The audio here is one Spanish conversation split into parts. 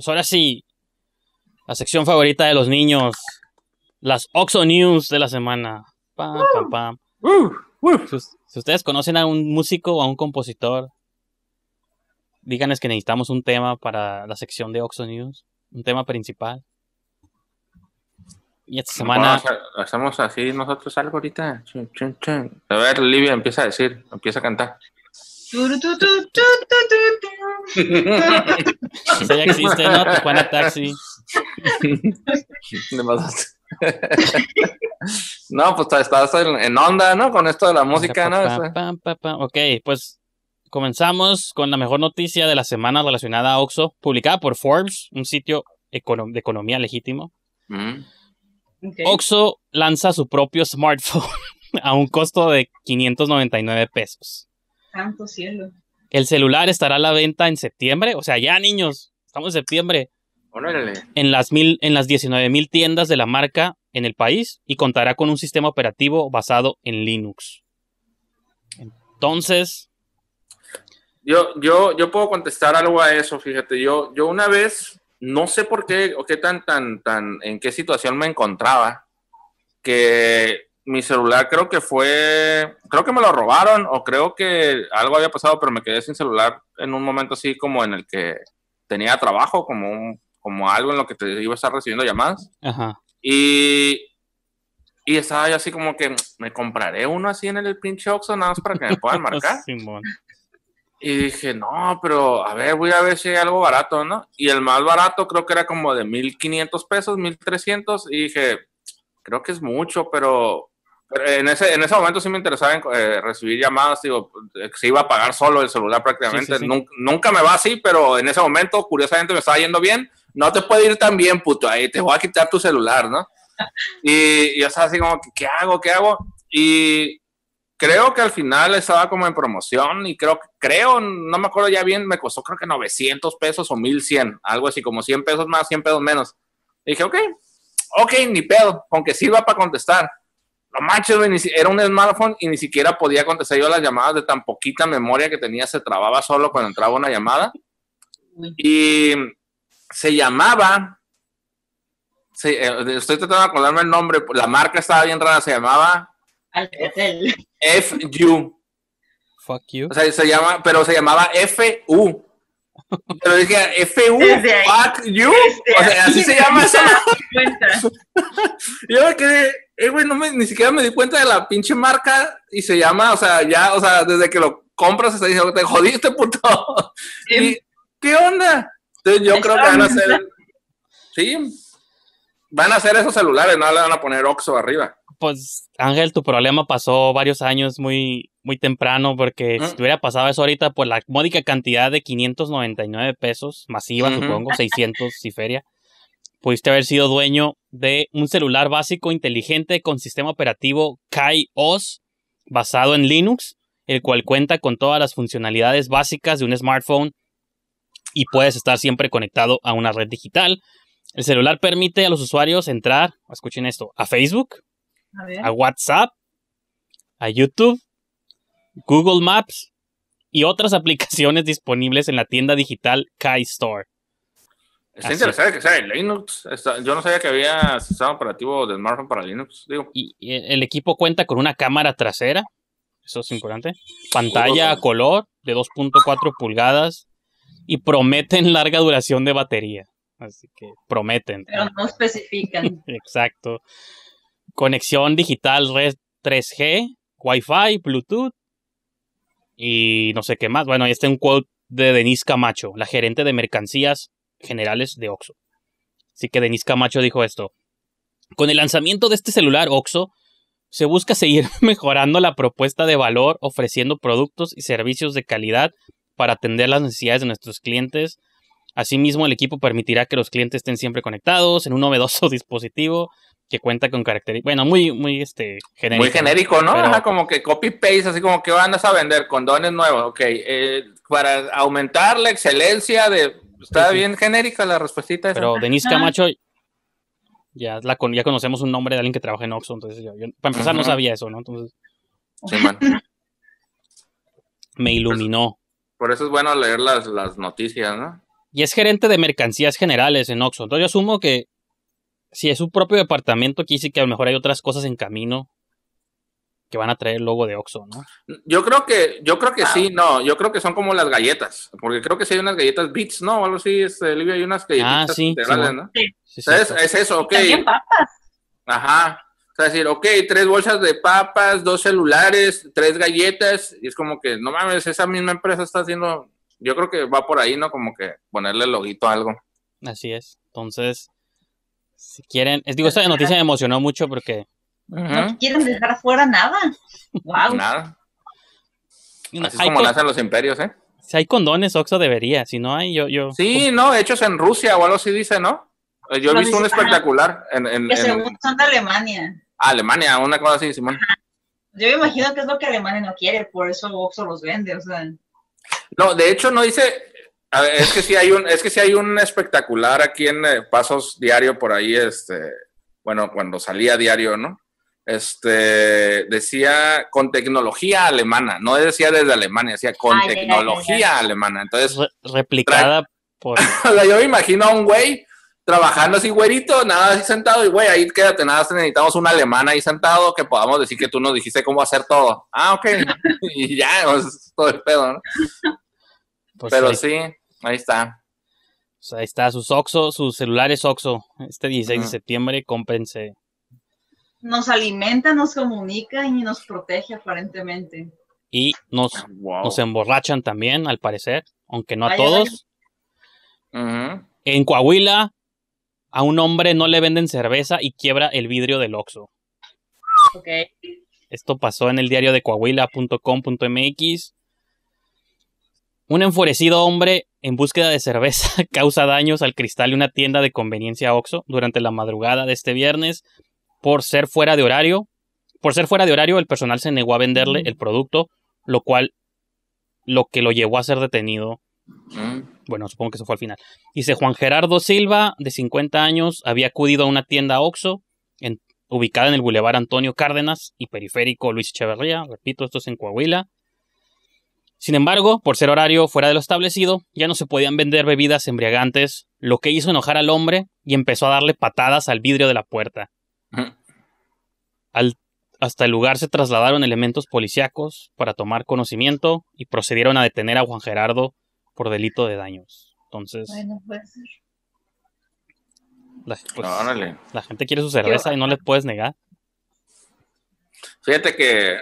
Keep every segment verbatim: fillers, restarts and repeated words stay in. Pues ahora sí, la sección favorita de los niños, las OXXO News de la semana. Pam, pam, pam. Uh, uh. Si, si ustedes conocen a un músico o a un compositor, díganles que necesitamos un tema para la sección de OXXO News, un tema principal. Y esta semana... Bueno, hacemos así nosotros algo ahorita. Chun, chun, chun. A ver, Livia, empieza a decir, empieza a cantar. Eso ya existe, ¿no? Tijuana Taxi. No, pues estás en onda, ¿no? Con esto de la música, ¿no? Ok, pues comenzamos con la mejor noticia de la semana relacionada a OXXO, publicada por Forbes, un sitio econo- de economía legítimo. Mm. Okay. OXXO lanza su propio smartphone a un costo de quinientos noventa y nueve pesos. Santo cielo. El celular estará a la venta en septiembre. O sea, ya, niños, estamos en septiembre. Órale. En las, mil, en las diecinueve mil tiendas de la marca en el país, y contará con un sistema operativo basado en Linux. Entonces... Yo, yo, yo puedo contestar algo a eso, fíjate. Yo, yo una vez, no sé por qué, o qué tan, tan, tan, en qué situación me encontraba, que... mi celular creo que fue, creo que me lo robaron o creo que algo había pasado, pero me quedé sin celular en un momento así como en el que tenía trabajo, como un, como algo en lo que te iba a estar recibiendo llamadas. Ajá. Y, y estaba yo así como que me compraré uno así en el pinche Oxxo nada más para que me puedan marcar. Simón. Y dije, no, pero a ver, voy a ver si hay algo barato, ¿no? Y el más barato creo que era como de mil quinientos pesos, mil trescientos, y dije, creo que es mucho, pero... Pero en ese, en ese momento sí me interesaba en, eh, recibir llamadas, digo, se iba a pagar solo el celular prácticamente, sí, sí, sí. Nunca, nunca me va así, pero en ese momento curiosamente me estaba yendo bien, no te puede ir tan bien, puto, ahí te voy a quitar tu celular, ¿no? Y, y yo estaba así como, ¿qué hago? ¿Qué hago? Y creo que al final estaba como en promoción y creo, creo, no me acuerdo ya bien, me costó creo que novecientos pesos o mil cien, algo así, como cien pesos más, cien pesos menos. Y dije, ok, ok, ni pedo, aunque sirva para contestar. No manches, era un smartphone y ni siquiera podía contestar yo las llamadas de tan poquita memoria que tenía, se trababa solo cuando entraba una llamada. Y se llamaba, se, eh, estoy tratando de acordarme el nombre, la marca estaba bien rara, se llamaba Alcatel. F U. Fuck you. O sea, se llama, pero se llamaba F U. Pero dije, F U, fuck you. O sea, así se llama esa. Yo me quedé, eh, güey, no me, ni siquiera me di cuenta de la pinche marca y se llama, o sea, ya, o sea, desde que lo compras está diciendo, te jodiste, puto. ¿Y qué onda? Entonces yo creo que van a hacer, sí, van a hacer esos celulares, no le van a poner OXXO arriba. Pues, Ángel, tu problema pasó varios años muy, muy temprano, porque ¿eh? Si te hubiera pasado eso ahorita por la módica cantidad de quinientos noventa y nueve pesos, masiva, uh-huh. Supongo, seiscientos y feria, pudiste haber sido dueño de un celular básico inteligente con sistema operativo KaiOS basado en Linux, el cual cuenta con todas las funcionalidades básicas de un smartphone y puedes estar siempre conectado a una red digital. El celular permite a los usuarios entrar, escuchen esto, a Facebook, a, a WhatsApp, a YouTube, Google Maps y otras aplicaciones disponibles en la tienda digital Kai Store. Está interesante que sea de Linux. Yo no sabía que había sistema operativo de smartphone para Linux. Digo. Y el equipo cuenta con una cámara trasera, eso es importante, pantalla a color de dos punto cuatro pulgadas y prometen larga duración de batería. Así que prometen. Pero no especifican. Exacto. Conexión digital, red tres G, Wi-Fi, Bluetooth y no sé qué más. Bueno, ahí está un quote de Denise Camacho, la gerente de mercancías generales de OXXO. Así que Denise Camacho dijo esto. Con el lanzamiento de este celular OXXO, se busca seguir mejorando la propuesta de valor, ofreciendo productos y servicios de calidad para atender las necesidades de nuestros clientes. Asimismo, el equipo permitirá que los clientes estén siempre conectados en un novedoso dispositivo que cuenta con características... Bueno, muy, muy este, genérico. Muy genérico, ¿no? Pero... Ajá, como que copy-paste, así como que van a vender condones nuevos. Ok, eh, para aumentar la excelencia de... Está bien genérica la respuestita. Pero esa. Denise Camacho, ya, la con, ya conocemos un nombre de alguien que trabaja en OXXO, entonces yo, yo para empezar, uh-huh. No sabía eso, ¿no? Entonces, sí, man. Me iluminó. Por eso, por eso es bueno leer las, las noticias, ¿no? y es gerente de mercancías generales en Oxxo. Entonces yo asumo que si es su propio departamento, aquí sí que a lo mejor hay otras cosas en camino que van a traer el logo de Oxxo, ¿no? Yo creo que, yo creo que ah. sí, no, yo creo que son como las galletas, porque creo que sí hay unas galletas Beats, ¿no? O algo así, este, Libia, hay unas galletitas. Ah, sí. Sí, bueno. ¿No? Sí, sí, ¿sabes? Sí, sí. Es eso, ok. También papas. Ajá. O sea, decir, ok, tres bolsas de papas, dos celulares, tres galletas, y es como que, no mames, esa misma empresa está haciendo, yo creo que va por ahí, ¿no? Como que ponerle el loguito a algo. Así es. Entonces, si quieren, es, digo, esta noticia me emocionó mucho porque... No uh-huh. quieren dejar fuera nada. Wow. Nada. Así es como con... nacen los imperios, ¿eh? Si hay condones, Oxxo debería. Si no hay, yo... yo... Sí, no, hechos en Rusia o algo así dice, ¿no? Yo he visto un espectacular. En, en, que en... según son de Alemania. Ah, Alemania, una cosa así, Simón. Ajá. Yo me imagino que es lo que Alemania no quiere, por eso Oxxo los vende, o sea. No, de hecho no dice... A ver, es que sí hay un, es que sí hay un espectacular aquí en eh, Pasos Diario por ahí, este... Bueno, cuando salía diario, ¿no? Este decía con tecnología alemana, no decía desde Alemania, decía con Ay, tecnología ya, ya, ya. alemana. Entonces Re replicada por... O sea, yo me imagino a un güey trabajando así, güerito, nada así sentado, y güey, ahí quédate, nada, necesitamos un alemán ahí sentado que podamos decir que tú nos dijiste cómo hacer todo. Ah, ok. Y ya, pues, todo el pedo, ¿no? Pues pero ahí, sí, ahí está. Pues ahí está, sus Oxxo, sus celulares Oxxo, este dieciséis uh-huh. de septiembre, cómprense. Nos alimenta, nos comunica y nos protege aparentemente. Y nos, wow. nos emborrachan también, al parecer, aunque no a ay, todos. Ay, ay. Uh-huh. En Coahuila, a un hombre no le venden cerveza y quiebra el vidrio del Oxxo. Okay. Esto pasó en el diario de coahuila punto com punto m x. Un enfurecido hombre en búsqueda de cerveza causa daños al cristal de una tienda de conveniencia Oxxo durante la madrugada de este viernes. Por ser fuera de horario, por ser fuera de horario, el personal se negó a venderle el producto, lo cual lo que lo llevó a ser detenido. Bueno, supongo que eso fue al final. Dice Juan Gerardo Silva, de cincuenta años, había acudido a una tienda Oxxo en, ubicada en el Boulevard Antonio Cárdenas y Periférico Luis Echeverría. Repito, esto es en Coahuila. Sin embargo, por ser horario fuera de lo establecido, ya no se podían vender bebidas embriagantes, lo que hizo enojar al hombre y empezó a darle patadas al vidrio de la puerta. Al, hasta el lugar se trasladaron elementos policíacos para tomar conocimiento y procedieron a detener a Juan Gerardo por delito de daños. Entonces, bueno, puede ser. La, pues, no, la gente quiere su cerveza y no les puedes negar. Fíjate que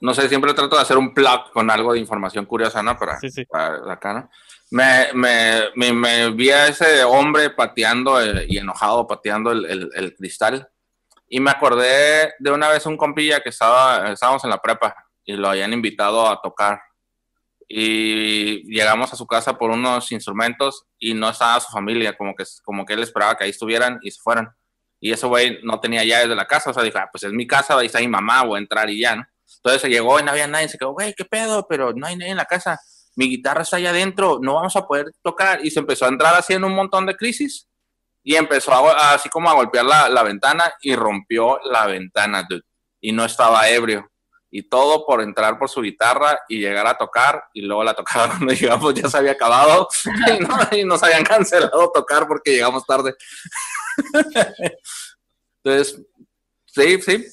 no sé, siempre trato de hacer un plug con algo de información curiosa, ¿no? Para, sí, sí. para acá, ¿no? Me, me, me, me vi a ese hombre pateando el, y enojado pateando el, el, el cristal. Y me acordé de una vez un compilla que estaba, estábamos en la prepa y lo habían invitado a tocar. Y llegamos a su casa por unos instrumentos y no estaba su familia, como que, como que él esperaba que ahí estuvieran y se fueran. Y ese güey no tenía llaves de la casa, o sea, dijo, ah, pues es mi casa, ahí está mi mamá, voy a entrar y ya, ¿no? Entonces se llegó y no había nadie, se quedó, güey, ¿qué pedo? Pero no hay nadie en la casa, mi guitarra está allá adentro, no vamos a poder tocar. Y se empezó a entrar así en un montón de crisis. Y empezó a, así como a golpear la, la ventana y rompió la ventana, dude. Y no estaba ebrio. Y todo por entrar por su guitarra y llegar a tocar. Y luego la tocaba cuando llegamos ya se había acabado. Y, no, y nos habían cancelado tocar porque llegamos tarde. Entonces, sí, sí.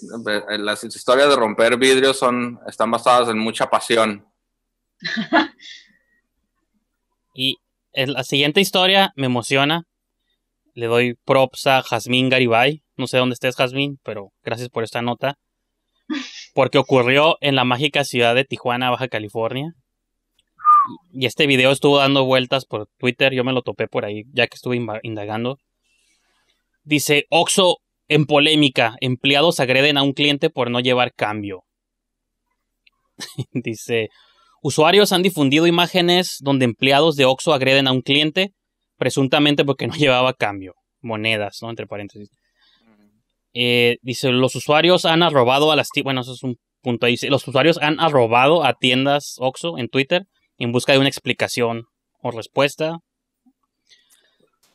Las historias de romper vidrios son, están basadas en mucha pasión. Y la siguiente historia me emociona. Le doy props a Jasmine Garibay. No sé dónde estés, Jasmine, pero gracias por esta nota. Porque ocurrió en la mágica ciudad de Tijuana, Baja California. Y este video estuvo dando vueltas por Twitter. Yo me lo topé por ahí, ya que estuve indagando. Dice, Oxxo en polémica. Empleados agreden a un cliente por no llevar cambio. Dice, usuarios han difundido imágenes donde empleados de Oxxo agreden a un cliente presuntamente porque no llevaba cambio, monedas, ¿no? Entre paréntesis. Eh, dice, los usuarios han arrobado a las tiendas, bueno, eso es un punto ahí, los usuarios han arrobado a tiendas Oxxo en Twitter en busca de una explicación o respuesta.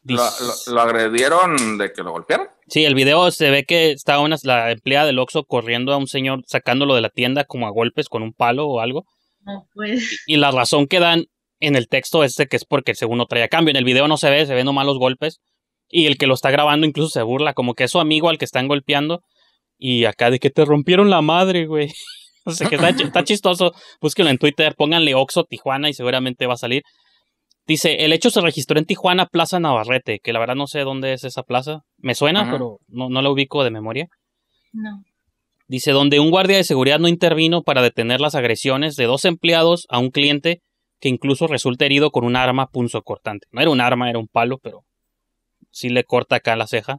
Dice, ¿Lo, lo, ¿Lo agredieron de que lo golpearon? Sí, el video se ve que está una, la empleada del Oxxo corriendo a un señor, sacándolo de la tienda como a golpes con un palo o algo. No, pues. Y la razón que dan en el texto este que es porque según no traía cambio. En el video no se ve, se ven nomás los golpes. Y el que lo está grabando incluso se burla, como que es su amigo al que están golpeando. Y acá de que te rompieron la madre, güey. O sea, que está, está chistoso. Búsquenlo en Twitter, pónganle Oxxo Tijuana y seguramente va a salir. Dice, el hecho se registró en Tijuana, Plaza Navarrete, que la verdad no sé dónde es esa plaza. Me suena, uh-huh. pero no, no la ubico de memoria. No. Dice, donde un guardia de seguridad no intervino para detener las agresiones de dos empleados a un cliente que incluso resulta herido con un arma punzocortante. No era un arma, era un palo, pero sí le corta acá la ceja.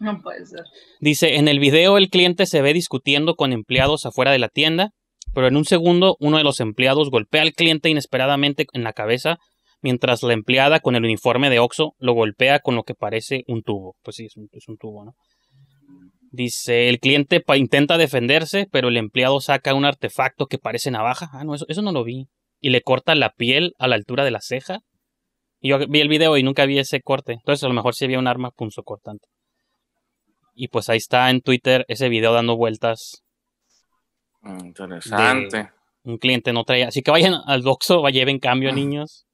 No puede ser. Dice, en el video el cliente se ve discutiendo con empleados afuera de la tienda, pero en un segundo uno de los empleados golpea al cliente inesperadamente en la cabeza, mientras la empleada con el uniforme de Oxxo lo golpea con lo que parece un tubo. Pues sí, es un, es un tubo, ¿no? Dice, el cliente pa- intenta defenderse, pero el empleado saca un artefacto que parece navaja. Ah, no, eso, eso no lo vi. Y le corta la piel a la altura de la ceja. Y yo vi el video y nunca vi ese corte. Entonces a lo mejor sí había un arma punzocortante. Y pues ahí está en Twitter ese video dando vueltas. Interesante. Un cliente no traía. Así que vayan al Oxxo, lleven cambio, niños.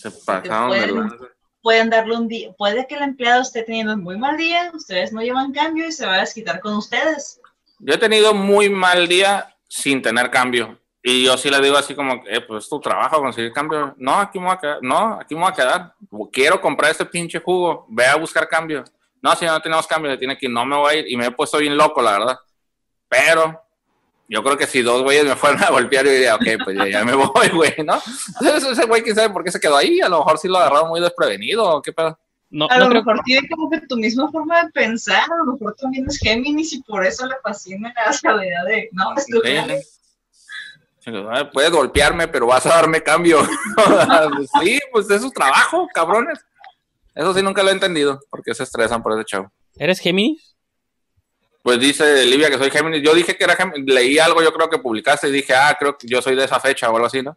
Se pasaron pueden, de lanza. Pueden darle un día. Puede que el empleado esté teniendo un muy mal día, ustedes no llevan cambio y se va a desquitar con ustedes. Yo he tenido muy mal día sin tener cambio. Y yo sí le digo así como, eh, pues es tu trabajo conseguir cambio. No, aquí me voy a quedar. No, aquí me voy a quedar. Quiero comprar este pinche jugo. Ve a buscar cambio. No, si no tenemos cambio, se tiene que ir. No me voy a ir. Y me he puesto bien loco, la verdad. Pero yo creo que si dos güeyes me fueran a golpear, yo diría, ok, pues ya, ya me voy, güey, ¿no? Entonces, ese güey, quién sabe por qué se quedó ahí. A lo mejor sí lo agarraron muy desprevenido. ¿Qué pedo? No, a lo no mejor creo... tiene como que tu misma forma de pensar. A lo mejor también es Géminis y por eso le fascina la salvedad de... No, es tu sí. Puedes golpearme, pero vas a darme cambio. Sí, pues es su trabajo, cabrones. Eso sí nunca lo he entendido, porque se estresan por ese chavo. ¿Eres Géminis? Pues dice Livia que soy Géminis. Yo dije que era Géminis. Leí algo, yo creo que publicaste y dije, ah, creo que yo soy de esa fecha o algo así, ¿no?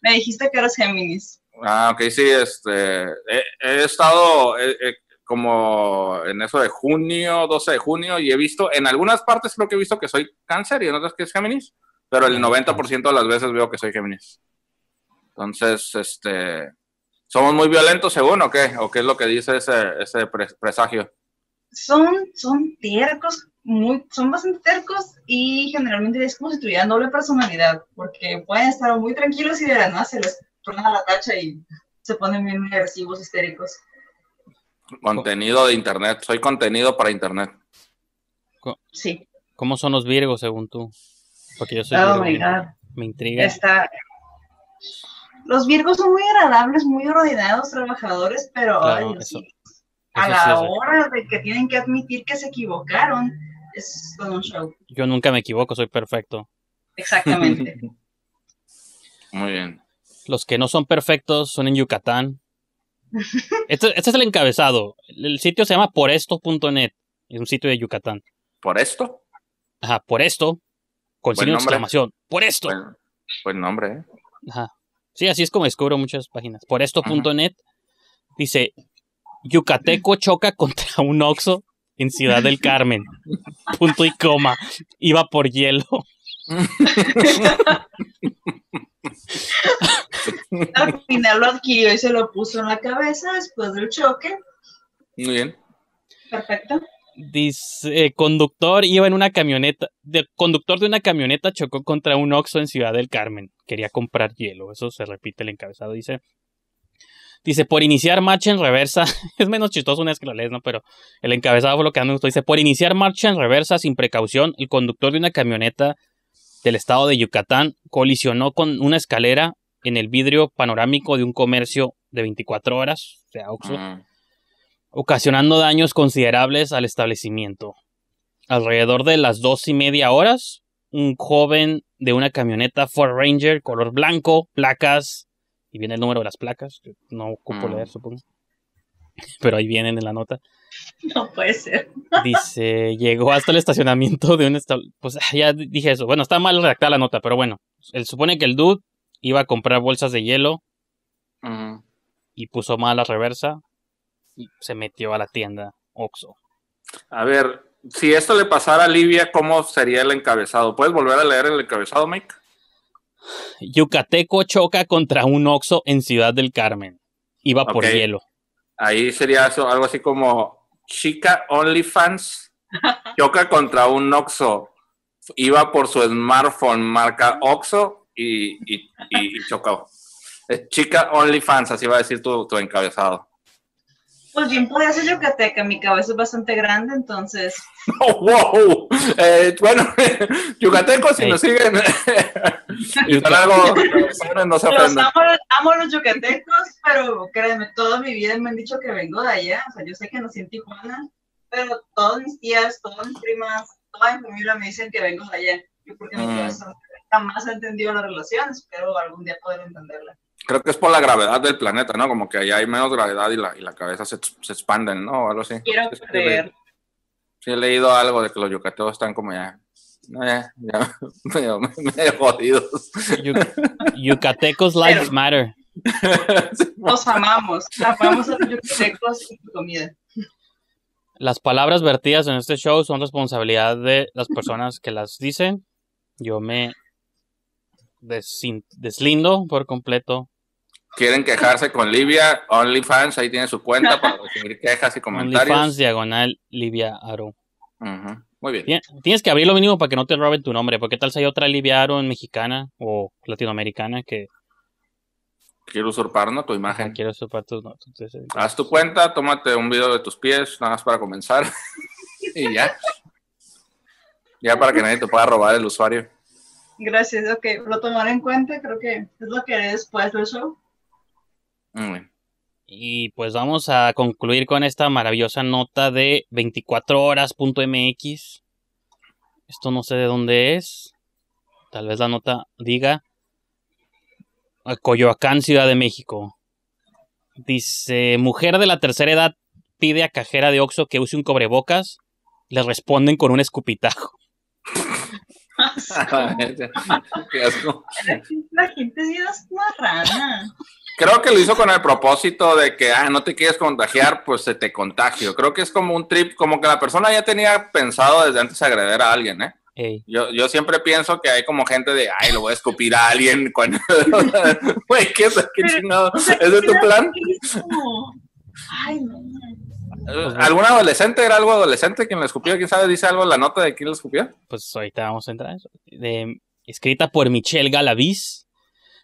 Me dijiste que eras Géminis. Ah, ok, sí, este... He, he estado eh, eh, como en eso de junio, doce de junio, y he visto, en algunas partes creo que he visto que soy Cáncer y en otras que es Géminis. Pero el noventa por ciento de las veces veo que soy Géminis. Entonces, este... ¿somos muy violentos según o qué? ¿O qué es lo que dice ese, ese presagio? Son, son tercos, muy, son bastante tercos y generalmente es como si tuvieran doble personalidad. Porque pueden estar muy tranquilos y de la nada se les torna la tacha y se ponen bien agresivos, histéricos. Contenido de internet. Soy contenido para internet. Sí. ¿Cómo son los virgos según tú? Porque yo soy oh my God. Me intriga. Está... Los virgos son muy agradables, muy ordenados, trabajadores, pero claro, ay, eso, sí, eso a la sí hora de que tienen que admitir que se equivocaron, es todo un show. Yo nunca me equivoco, soy perfecto. Exactamente. Muy bien. Los que no son perfectos son en Yucatán. Este, este es el encabezado. El sitio se llama poresto punto net. Es un sitio de Yucatán. ¿Por esto? Ajá, por esto. Con signo de exclamación. Por esto. Buen, buen nombre, ¿eh? Ajá. Sí, así es como descubro muchas páginas. Por esto punto net dice: yucateco choca contra un Oxxo en Ciudad del Carmen. Punto y coma. Iba por hielo. Al final lo adquirió y se lo puso en la cabeza después del choque. Muy bien. Perfecto. Dice, eh, conductor iba en una camioneta, el conductor de una camioneta chocó contra un Oxxo en Ciudad del Carmen. Quería comprar hielo, eso se repite el encabezado, dice. Dice, por iniciar marcha en reversa, es menos chistoso una vez que lo lees, ¿no? Pero el encabezado fue lo que ando, dice, por iniciar marcha en reversa sin precaución, el conductor de una camioneta del estado de Yucatán colisionó con una escalera en el vidrio panorámico de un comercio de veinticuatro horas, o sea, Oxxo. Mm. Ocasionando daños considerables al establecimiento. Alrededor de las dos y media horas, un joven de una camioneta Ford Ranger, color blanco, placas, y viene el número de las placas, que no ocupo leer, supongo, pero ahí vienen en la nota. No puede ser. Dice, llegó hasta el estacionamiento de un establecimiento, pues ya dije eso, bueno, está mal redactada la nota, pero bueno, él supone que el dude iba a comprar bolsas de hielo, uh-huh. y puso mal la reversa, y se metió a la tienda Oxxo. A ver, si esto le pasara a Livia, ¿cómo sería el encabezado? ¿Puedes volver a leer el encabezado, Mike? Yucateco choca contra un Oxxo en Ciudad del Carmen. Iba okay. por hielo. Ahí sería eso, algo así como chica OnlyFans choca contra un Oxxo. Iba por su smartphone marca Oxxo y, y, y chocó. Chica OnlyFans, así va a decir tu, tu encabezado. Pues bien, podría ser yucateca, mi cabeza es bastante grande, entonces... Oh, ¡wow! Eh, bueno, yucatecos, si hey. nos siguen... algo, no se los amo, amo a los yucatecos, pero créanme, toda mi vida me han dicho que vengo de allá. O sea, yo sé que nací en Tijuana, pero todas mis tías, todas mis primas, toda mi familia me dicen que vengo de allá. Yo porque mm. no jamás he entendido las relaciones, pero algún día podré entenderla. Creo que es por la gravedad del planeta, ¿no? Como que allá hay menos gravedad y la, y la cabeza se, se expande, ¿no? Algo así. Quiero es que creer. Sí, he leído algo de que los yucatecos están como ya, ya, ya medio, medio jodidos. Yucatecos life Pero, matter. Los amamos. Amamos a los yucatecos y su comida. Las palabras vertidas en este show son responsabilidad de las personas que las dicen. Yo me deslindo por completo. ¿Quieren quejarse con Libia? OnlyFans, ahí tiene su cuenta para recibir quejas y comentarios. OnlyFans, diagonal, Libia Haro. Uh-huh. Muy bien. Tien tienes que abrir lo mínimo para que no te roben tu nombre, porque tal si hay otra Libia Haro mexicana o latinoamericana que... Quiero usurpar, ¿no? Tu imagen. Ah, quiero usurpar tus notas. Haz tu cuenta, tómate un video de tus pies, nada más para comenzar. Y ya. Ya para que nadie te pueda robar el usuario. Gracias, ok. Lo tomaré en cuenta, creo que es lo que haré después del show. Muy bien. Y pues vamos a concluir con esta maravillosa nota de veinticuatro horas punto m x. Esto no sé de dónde es. Tal vez la nota diga Coyoacán, Ciudad de México. Dice, mujer de la tercera edad pide a cajera de Oxxo que use un cubrebocas. Le responden con un escupitajo. Qué asco. La gente es una rana. Creo que lo hizo con el propósito de que ah, no te quieres contagiar, pues se te contagio. Creo que es como un trip, como que la persona ya tenía pensado desde antes agredir a alguien, ¿eh? Hey. Yo, yo siempre pienso que hay como gente de ay, lo voy a escupir a alguien cuando... Güey, ¿qué es? ¿Qué chingado? O sea, ¿es de tu plan? Ay, no. ¿Algún adolescente? ¿Era algo adolescente quien lo escupió? ¿Quién sabe? ¿Dice algo en la nota de quién lo escupió? Pues ahorita vamos a entrar en eso. De, escrita por Michelle Galaviz.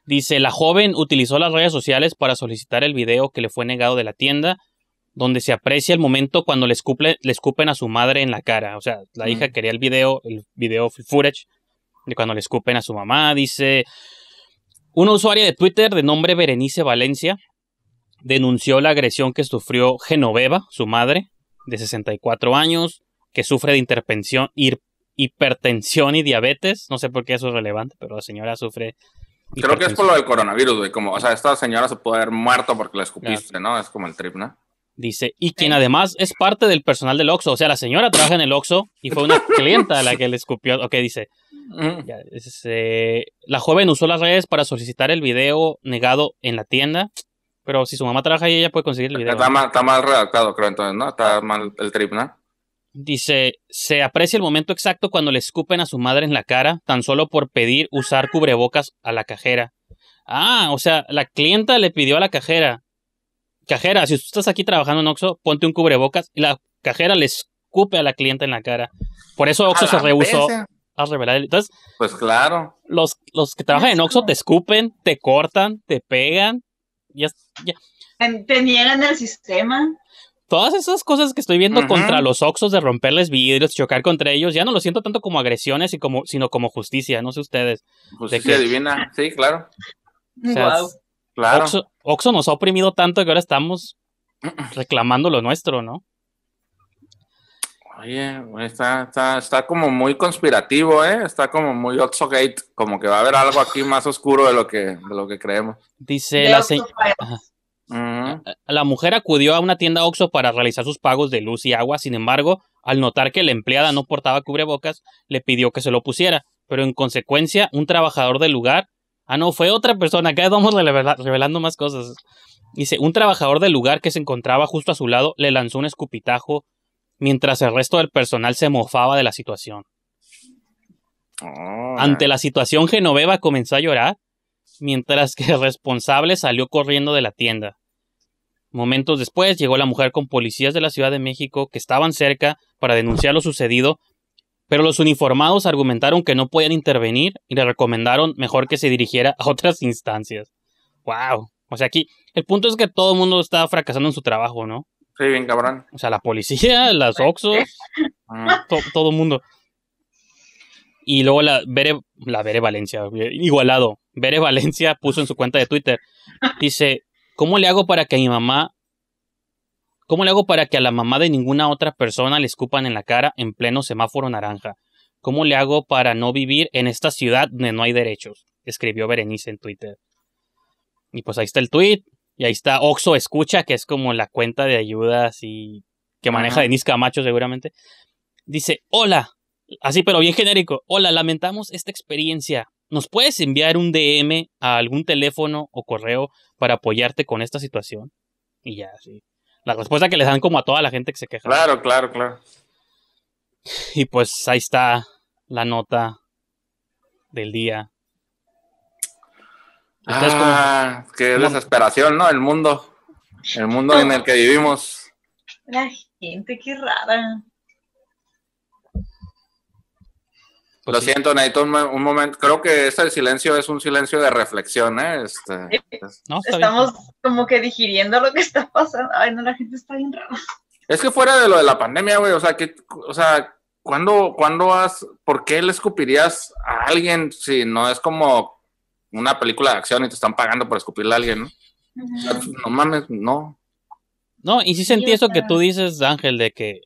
Dice, la joven utilizó las redes sociales para solicitar el video que le fue negado de la tienda, donde se aprecia el momento cuando le, escuple, le escupen a su madre en la cara. O sea, la mm. hija quería el video, el video el footage, de cuando le escupen a su mamá. Dice, una usuaria de Twitter de nombre Berenice Valencia denunció la agresión que sufrió Genoveva, su madre, de sesenta y cuatro años, que sufre de intervención, hipertensión y diabetes. No sé por qué eso es relevante, pero la señora sufre... Creo que es por lo del coronavirus, güey. Como, o sea, esta señora se puede haber muerto porque la escupiste, claro. ¿No? Es como el trip, ¿no? Dice, y quien además es parte del personal del Oxxo. O sea, la señora trabaja en el Oxxo y fue una clienta a la que le escupió. Ok, dice... Ya, es, eh, la joven usó las redes para solicitar el video negado en la tienda... Pero si su mamá trabaja ahí, ella puede conseguir el video. Está mal, está mal redactado, creo, entonces, ¿no? Está mal el trip, ¿no? Dice, se aprecia el momento exacto cuando le escupen a su madre en la cara, tan solo por pedir usar cubrebocas a la cajera. Ah, o sea, la clienta le pidió a la cajera. Cajera, si tú estás aquí trabajando en Oxxo, ponte un cubrebocas. Y la cajera le escupe a la clienta en la cara. Por eso Oxxo se rehusó a revelar el... Entonces, pues claro. Los, los que trabajan en Oxxo te escupen, te cortan, te pegan. Ya, ya. Te niegan el sistema. Todas esas cosas que estoy viendo uh-huh. contra los Oxxos, de romperles vidrios, chocar contra ellos, ya no lo siento tanto como agresiones y como, sino como justicia, no sé ustedes. Justicia que... divina, sí, claro. O sea, wow. Claro. Oxxo, Oxxo nos ha oprimido tanto que ahora estamos reclamando lo nuestro, ¿no? Oye, está, está, está como muy conspirativo, ¿eh? Está como muy Oxxogate, como que va a haber algo aquí más oscuro de lo que, de lo que creemos. Dice la señora. Uh-huh. La mujer acudió a una tienda Oxxo para realizar sus pagos de luz y agua, sin embargo, al notar que la empleada no portaba cubrebocas, le pidió que se lo pusiera, pero en consecuencia, un trabajador del lugar... Ah, no, fue otra persona, acá vamos revelando más cosas. Dice, un trabajador del lugar que se encontraba justo a su lado le lanzó un escupitajo mientras el resto del personal se mofaba de la situación. Oh. Ante la situación, Genoveva comenzó a llorar, mientras que el responsable salió corriendo de la tienda. Momentos después llegó la mujer con policías de la Ciudad de México que estaban cerca para denunciar lo sucedido, pero los uniformados argumentaron que no podían intervenir y le recomendaron mejor que se dirigiera a otras instancias. ¡Wow! O sea, aquí el punto es que todo el mundo está fracasando en su trabajo, ¿no? Sí, bien cabrón. O sea, la policía, las Oxxos, to- todo el mundo. Y luego la Bere, la Bere Valencia, igualado. Bere Valencia puso en su cuenta de Twitter, dice... ¿Cómo le hago para que a mi mamá, cómo le hago para que a la mamá de ninguna otra persona le escupan en la cara en pleno semáforo naranja? ¿Cómo le hago para no vivir en esta ciudad donde no hay derechos? Escribió Berenice en Twitter. Y pues ahí está el tweet. Y ahí está Oxxo Escucha, que es como la cuenta de ayudas y que maneja uh-huh. Denise Camacho seguramente. Dice, hola, así pero bien genérico. Hola, lamentamos esta experiencia. ¿Nos puedes enviar un D M a algún teléfono o correo para apoyarte con esta situación? Y ya, sí. La respuesta que les dan como a toda la gente que se queja. Claro, claro, claro. Y pues ahí está la nota del día. Ah, como... qué desesperación, ¿no? El mundo. El mundo en el que vivimos. La gente, qué rara. Pues Lo sí. siento, necesito un, un momento. Creo que este silencio es un silencio de reflexión, ¿eh? Este, es... no, Estamos bien. como que digiriendo lo que está pasando. Ay, no, la gente está bien rara. Es que fuera de lo de la pandemia, güey, o sea, que, o sea, ¿cuándo, cuándo has, por qué le escupirías a alguien si no es como una película de acción y te están pagando por escupirle a alguien, ¿no? O sea, no mames, no. No, y sí sentí sí, eso que tú dices, Ángel, de que,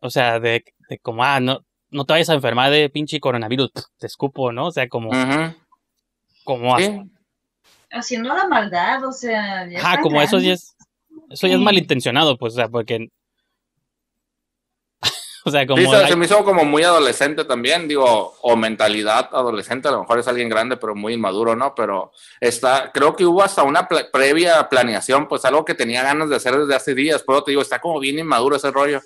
o sea, de, de como, ah, no. No te vayas a enfermar de pinche coronavirus, te escupo, ¿no? O sea, como... Uh-huh. Como ¿sí? Haciendo la maldad, o sea... Ya ah, como grande. eso ya es... Eso ya es malintencionado, pues, o sea, porque... o sea, como... Sí, se, hay... se me hizo como muy adolescente también, digo, o mentalidad adolescente, a lo mejor es alguien grande, pero muy inmaduro, ¿no? Pero está... Creo que hubo hasta una pl- previa planeación, pues, algo que tenía ganas de hacer desde hace días, pero te digo, está como bien inmaduro ese rollo.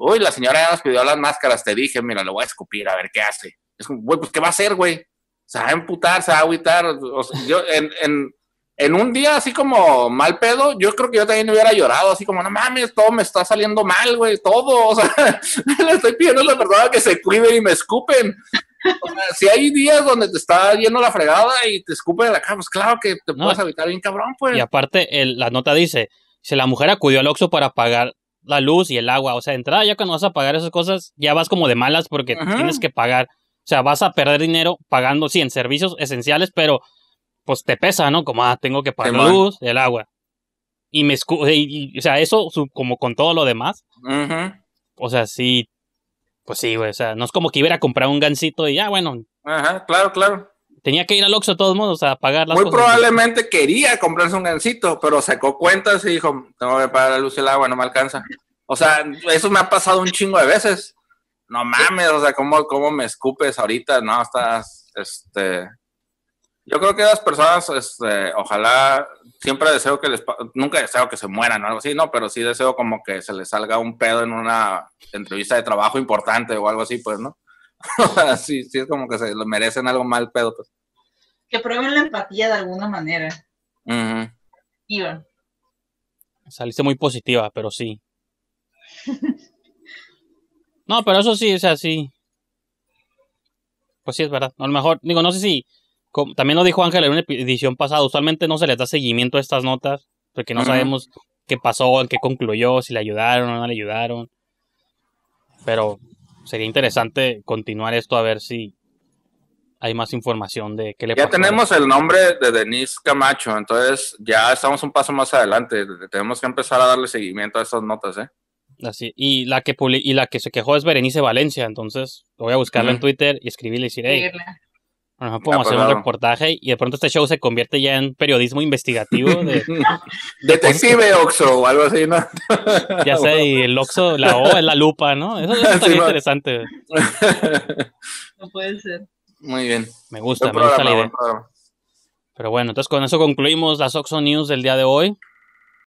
Uy, la señora ya nos pidió las máscaras, te dije, mira, le voy a escupir, a ver qué hace. Es como, güey, pues, ¿qué va a hacer, güey? Se va a emputar, se va a agüitar. O sea, yo, en, en, en un día así como mal pedo, yo creo que yo también hubiera llorado, así como, no mames, todo me está saliendo mal, güey, todo. O sea, le estoy pidiendo a la persona que se cuide y me escupen. O sea, si hay días donde te está yendo la fregada y te escupen de la cara, pues claro que te no, puedes agüitar bien cabrón, pues. Y aparte, el, la nota dice, si la mujer acudió al Oxxo para pagar la luz y el agua, o sea, de entrada ya cuando vas a pagar esas cosas, ya vas como de malas porque ajá. tienes que pagar, o sea, vas a perder dinero pagando, sí, en servicios esenciales, pero pues te pesa, ¿no? Como, ah, tengo que pagar la luz, el agua. Y me escu- y, y, o sea, eso su- como con todo lo demás. Ajá. O sea, sí, pues sí, güey, o sea, no es como que iba a comprar un gansito y ya, ah, bueno. Ajá, claro, claro. Tenía que ir al Oxxo de todos modos a pagar las Muy cosas. Muy probablemente de... quería comprarse un gancito, pero sacó cuentas y dijo, tengo que pagar la luz y el agua, no me alcanza. O sea, eso me ha pasado un chingo de veces. No mames, o sea, ¿cómo, cómo me escupes ahorita? No, estás, este... Yo creo que las personas, este, ojalá, siempre deseo que les... Pa... Nunca deseo que se mueran o algo así, no, pero sí deseo como que se les salga un pedo en una entrevista de trabajo importante o algo así, pues, ¿no? sí, sí, es como que se lo merecen algo mal pedo, pues. Que prueben la empatía de alguna manera. Uh-huh. Iba. Saliste muy positiva, pero sí. No, pero eso sí, o sea, sí. Pues sí, es verdad. A lo mejor, digo, no sé si... Como, también lo dijo Ángel en una edición pasada. Usualmente no se les da seguimiento a estas notas, porque no uh-huh. sabemos qué pasó, en qué concluyó, si le ayudaron o no le ayudaron. Pero sería interesante continuar esto a ver si... hay más información de qué le pasa. Ya tenemos el nombre de Denise Camacho, entonces ya estamos un paso más adelante. Tenemos que empezar a darle seguimiento a estas notas, ¿eh? Así. Y la que public- y la que se quejó es Berenice Valencia, entonces voy a buscarla uh-huh. en Twitter y escribirle y decir, hey, a lo mejor podemos ya, pues, hacer claro. un reportaje y de pronto este show se convierte ya en periodismo investigativo. De... Detective Oxxo o algo así, ¿no? Ya sé, y el Oxxo, la O es la lupa, ¿no? Eso, eso estaría sí, interesante. No puede ser. Muy bien. Me gusta, me gusta la idea. Pero bueno, entonces con eso concluimos las OXXO News del día de hoy.